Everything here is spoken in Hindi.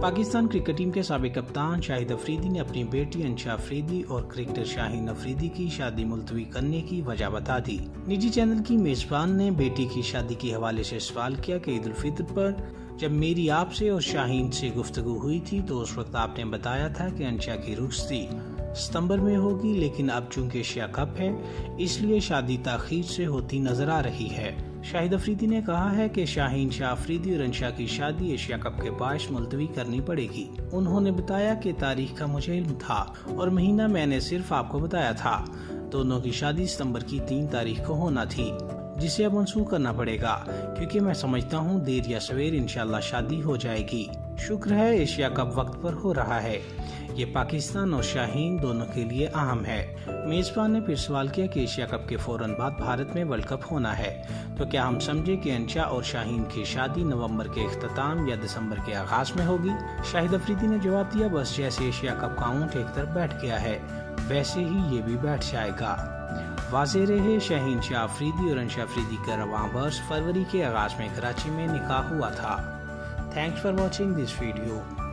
पाकिस्तान क्रिकेट टीम के साबिक़ कप्तान शाहिद अफरीदी ने अपनी बेटी अनशा अफरीदी और क्रिकेटर शाहीन शाह अफरीदी की शादी मुलतवी करने की वजह बता दी। निजी चैनल की मेजबान ने बेटी की शादी के हवाले से सवाल किया कि ईद उल फितर पर जब मेरी आपसे और शाहीन से गुफ्तगू हुई थी तो उस वक्त आपने बताया था कि अनशा की रुख्सती सितंबर में होगी, लेकिन अब चूंकि एशिया कप है इसलिए शादी ताखीर से होती नजर आ रही है। शाहिद अफरीदी ने कहा है कि शाहीन शाह अफरीदी और अनशा की शादी एशिया कप के बायस मुलतवी करनी पड़ेगी। उन्होंने बताया कि तारीख का मुझे इल्म था और महीना मैंने सिर्फ आपको बताया था। दोनों की शादी सितंबर की 3 तारीख को होना थी, जिसे अब मनसूख करना पड़ेगा, क्योंकि मैं समझता हूँ देर या सवेर इंशाल्लाह शादी हो जाएगी। शुक्र है एशिया कप वक्त पर हो रहा है, ये पाकिस्तान और शाहीन दोनों के लिए अहम है। मेजबान ने फिर सवाल किया कि एशिया कप के फौरन बाद भारत में वर्ल्ड कप होना है, तो क्या हम समझे कि अनशा और शाहीन की शादी नवंबर के अख्ताम या दिसंबर के आगाज में होगी। शाहिद अफरीदी ने जवाब दिया, बस जैसे एशिया कप का ऊँट एक तरफ बैठ गया है वैसे ही ये भी बैठ जाएगा। वाज़ेह रहे शाहीन शाह अफरीदी और अनशा अफरीदी का रवां बर्स फरवरी के आगाज में कराची में निकाह हुआ था। Thanks for watching this video.